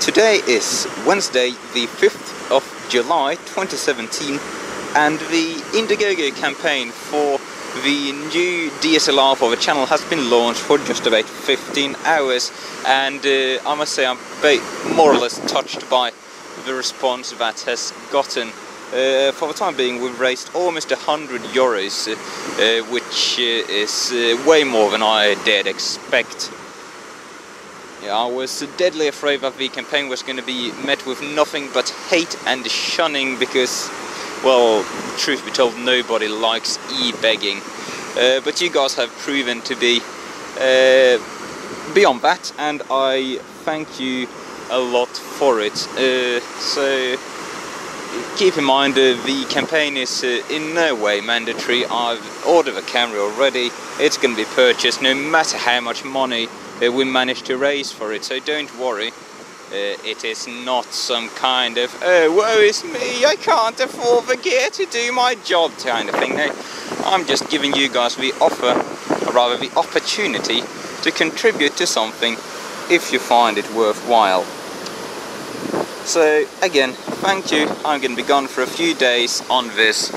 Today is Wednesday, the 5th of July 2017, and the Indiegogo campaign for the new DSLR for the channel has been launched for just about 15 hours, and I must say I'm more or less touched by the response that has gotten. For the time being, we've raised almost €100, which is way more than I did expect. Yeah, I was deadly afraid that the campaign was going to be met with nothing but hate and shunning because, well, truth be told, nobody likes e-begging. But you guys have proven to be beyond that, and I thank you a lot for it. So keep in mind, the campaign is in no way mandatory. I've ordered a camera already. It's going to be purchased no matter how much money we managed to raise for it, so don't worry. It is not some kind of, oh, woe is me, I can't afford the gear to do my job kind of thing. No, I'm just giving you guys the offer, or rather the opportunity, to contribute to something if you find it worthwhile. So, again, thank you. I'm going to be gone for a few days on this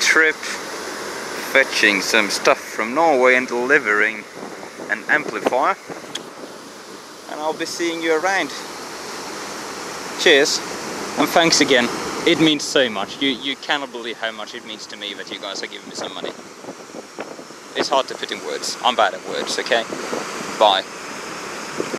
trip, fetching some stuff from Norway and delivering an amplifier, and I'll be seeing you around. Cheers, and thanks again. It means so much. You cannot believe how much it means to me that you guys are giving me some money. It's hard to put in words. I'm bad at words, okay? Bye.